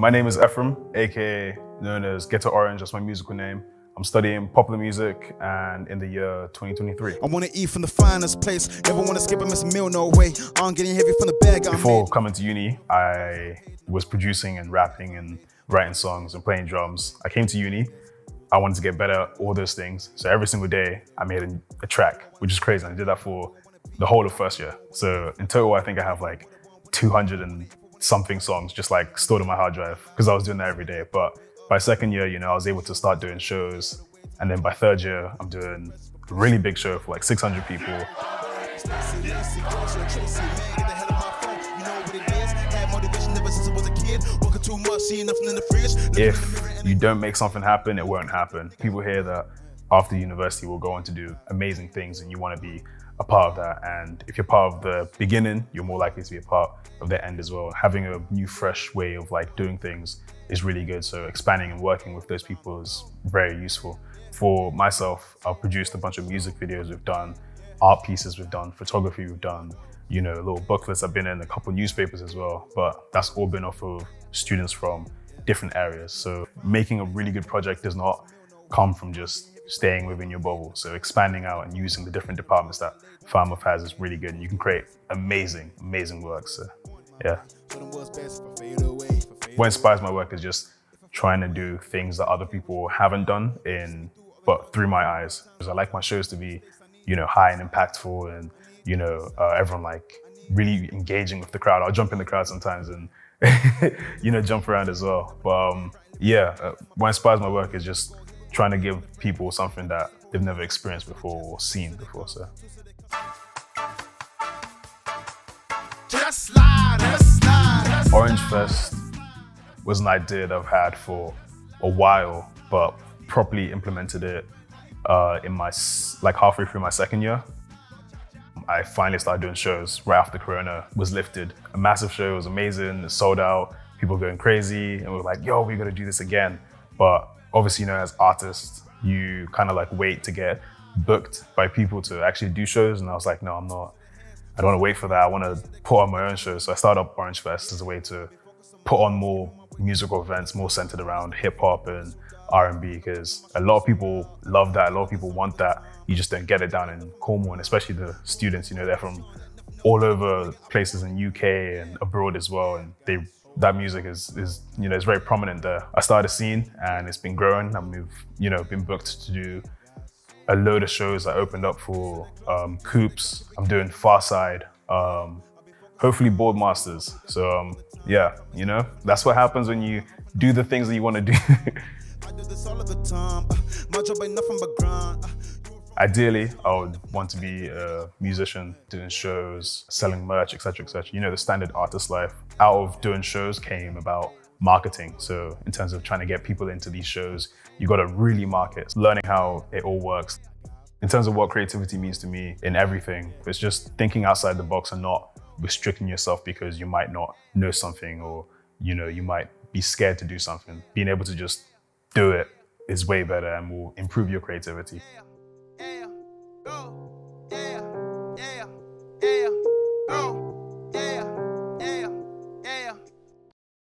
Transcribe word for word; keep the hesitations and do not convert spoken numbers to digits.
My name is Ephraim, aka known as Ghetto Orange, that's my musical name. I'm studying popular music and in the year twenty twenty-three. I want to eat from the finest place, never want to skip a miss meal, no way. I'm getting heavy from the bag. Before coming to uni, I was producing and rapping and writing songs and playing drums. I came to uni, I wanted to get better at all those things. So every single day I made a, a track, which is crazy. And I did that for the whole of first year. So in total, I think I have like two hundred and something songs just like stored on my hard drive because I was doing that every day. But by second year, you know, I was able to start doing shows. And then by third year, I'm doing a really big show for like six hundred people. If you don't make something happen, it won't happen. People hear that after university will go on to do amazing things and you want to be a part of that. And if you're part of the beginning, you're more likely to be a part of the end as well. Having a new, fresh way of like doing things is really good. So expanding and working with those people is very useful. For myself, I've produced a bunch of music videos we've done, art pieces we've done, photography we've done, you know, little booklets I've been in, a couple newspapers as well. But that's all been off of students from different areas. So making a really good project does not come from just staying within your bubble. So expanding out and using the different departments that Falmouth has is really good. And you can create amazing, amazing work. So, yeah. What inspires my work is just trying to do things that other people haven't done, in, but through my eyes. Because I like my shows to be, you know, high and impactful and, you know, uh, everyone like really engaging with the crowd. I'll jump in the crowd sometimes and, you know, jump around as well. But um, yeah, uh, what inspires my work is just trying to give people something that they've never experienced before or seen before, so. Orange Fest was an idea that I've had for a while, but properly implemented it uh, in my, like halfway through my second year. I finally started doing shows right after Corona was lifted. A massive show, it was amazing, it sold out, people were going crazy, and we were like, yo, we gotta do this again. But obviously, you know, as artists, you kind of like wait to get booked by people to actually do shows. And I was like, no, I'm not, I don't want to wait for that. I want to put on my own shows. So I started up Orange Fest as a way to put on more musical events, more centered around hip hop and R and B, because a lot of people love that. A lot of people want that. You just don't get it down in Cornwall, and especially the students, you know, they're from all over places in U K and abroad as well. And they that music is, is, you know, it's very prominent there. I started a scene and it's been growing, and we've, you know, been booked to do a load of shows. I opened up for um, Coops. I'm doing Far Side, um, hopefully Boardmasters. So um, yeah, you know, that's what happens when you do the things that you want to do. Ideally, I would want to be a musician, doing shows, selling merch, et cetera, et cetera. You know, the standard artist life. Out of doing shows came about marketing. So in terms of trying to get people into these shows, you got to really market, learning how it all works. In terms of what creativity means to me in everything, it's just thinking outside the box and not restricting yourself because you might not know something, or, you know, you might be scared to do something. Being able to just do it is way better and will improve your creativity. Go!